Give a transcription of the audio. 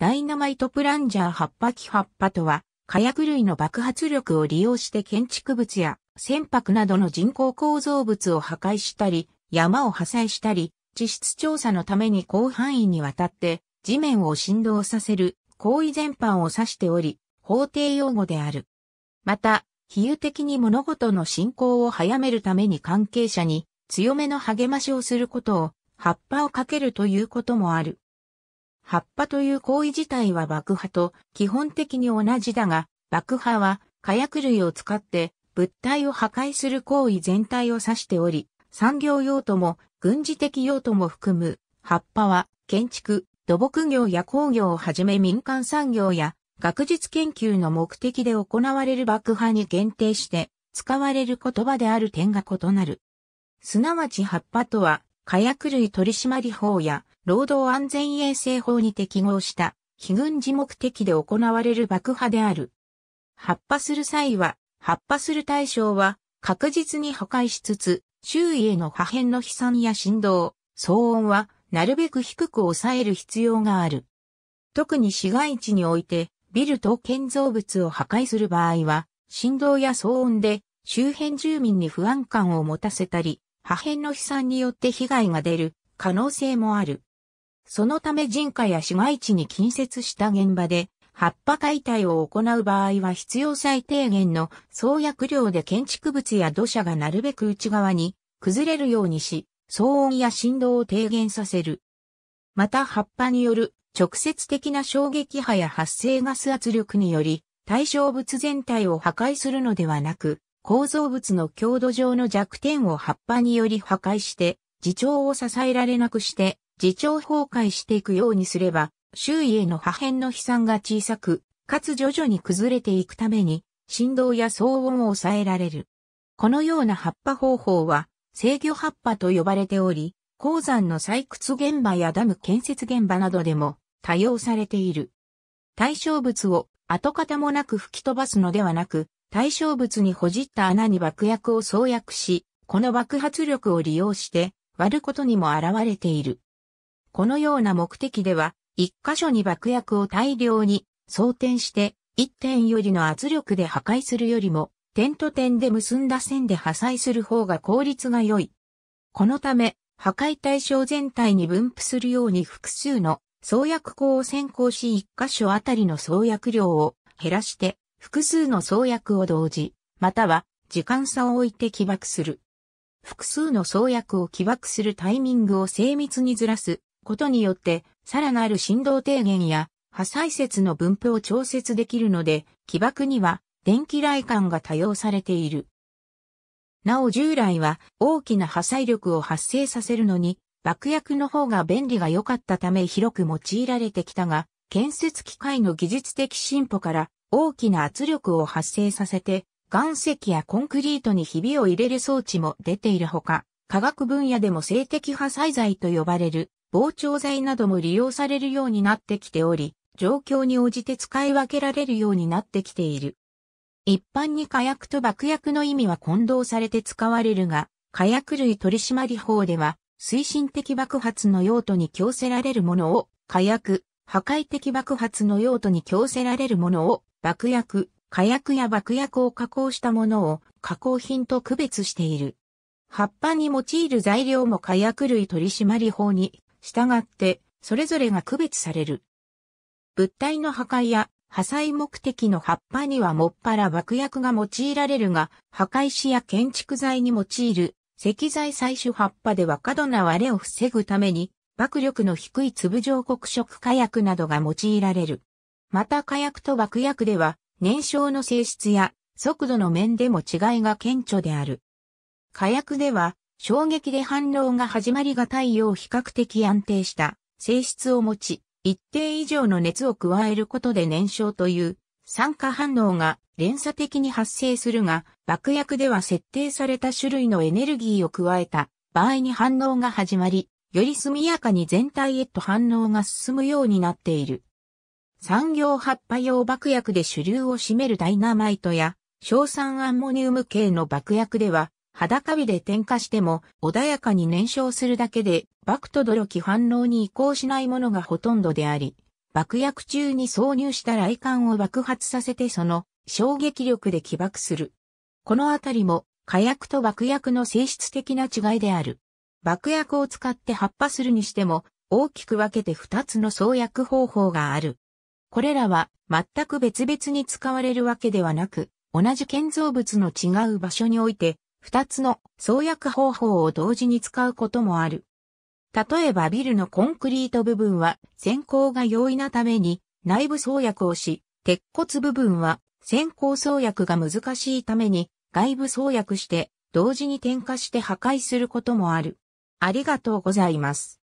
ダイナマイトプランジャー発破機発破とは、火薬類の爆発力を利用して建築物や船舶などの人工構造物を破壊したり、山を破砕したり、地質調査のために広範囲にわたって地面を振動させる行為全般を指しており、法定用語である。また、比喩的に物事の進行を早めるために関係者に強めの励ましをすることを発破をかけるということもある。発破という行為自体は爆破と基本的に同じだが、爆破は火薬類を使って物体を破壊する行為全体を指しており、産業用途も軍事的用途も含む発破は建築、土木業や工業をはじめ民間産業や学術研究の目的で行われる爆破に限定して使われる言葉である点が異なる。すなわち発破とは火薬類取締法や労働安全衛生法に適合した非軍事目的で行われる爆破である。発破する際は、発破する対象は確実に破壊しつつ、周囲への破片の飛散や振動、騒音はなるべく低く抑える必要がある。特に市街地においてビル等建造物を破壊する場合は、振動や騒音で周辺住民に不安感を持たせたり、破片の飛散によって被害が出る可能性もある。そのため人家や市街地に近接した現場で発破解体を行う場合は必要最低限の創薬量で建築物や土砂がなるべく内側に崩れるようにし、騒音や振動を低減させる。また発破による直接的な衝撃波や発生ガス圧力により対象物全体を破壊するのではなく、構造物の強度上の弱点を発破により破壊して、自重を支えられなくして、自重崩壊していくようにすれば、周囲への破片の飛散が小さく、かつ徐々に崩れていくために、振動や騒音を抑えられる。このような発破方法は、制御発破と呼ばれており、鉱山の採掘現場やダム建設現場などでも多用されている。対象物を跡形もなく吹き飛ばすのではなく、対象物にほじった穴に爆薬を創薬し、この爆発力を利用して割ることにも現れている。このような目的では、一箇所に爆薬を大量に装填して、一点よりの圧力で破壊するよりも、点と点で結んだ線で破砕する方が効率が良い。このため、破壊対象全体に分布するように複数の創薬口を先行し一箇所あたりの創薬量を減らして、複数の創薬を同時、または時間差を置いて起爆する。複数の創薬を起爆するタイミングを精密にずらすことによって、さらなる振動低減や破砕節の分布を調節できるので、起爆には電気雷管が多用されている。なお従来は大きな破砕力を発生させるのに、爆薬の方が便利が良かったため広く用いられてきたが、建設機械の技術的進歩から、大きな圧力を発生させて、岩石やコンクリートにひびを入れる装置も出ているほか、化学分野でも性的破砕剤と呼ばれる膨張剤なども利用されるようになってきており、状況に応じて使い分けられるようになってきている。一般に火薬と爆薬の意味は混同されて使われるが、火薬類取締法では、推進的爆発の用途に供せられるものを火薬、破壊的爆発の用途に供せられるものを爆薬、火薬や爆薬を加工したものを加工品と区別している。発破に用いる材料も火薬類取締法に従ってそれぞれが区別される。物体の破壊や破砕目的の発破にはもっぱら爆薬が用いられるが、破壊しや建築材に用いる石材採取発破では過度な割れを防ぐために爆力の低い粒状黒色火薬などが用いられる。また火薬と爆薬では燃焼の性質や速度の面でも違いが顕著である。火薬では衝撃で反応が始まりがたいよう比較的安定した性質を持ち、一定以上の熱を加えることで燃焼という酸化反応が連鎖的に発生するが、爆薬では設定された種類のエネルギーを加えた場合に反応が始まり、より速やかに全体へと反応が進むようになっている。産業発破用爆薬で主流を占めるダイナマイトや硝酸アンモニウム系の爆薬では裸火で点火しても穏やかに燃焼するだけで爆と泥気反応に移行しないものがほとんどであり、爆薬中に挿入した雷管を爆発させてその衝撃力で起爆する。このあたりも火薬と爆薬の性質的な違いである。爆薬を使って発破するにしても大きく分けて2つの創薬方法がある。これらは全く別々に使われるわけではなく、同じ建造物の違う場所において2つの創薬方法を同時に使うこともある。例えばビルのコンクリート部分は先行が容易なために内部創薬をし、鉄骨部分は先行創薬が難しいために外部創薬して同時に点火して破壊することもある。ありがとうございます。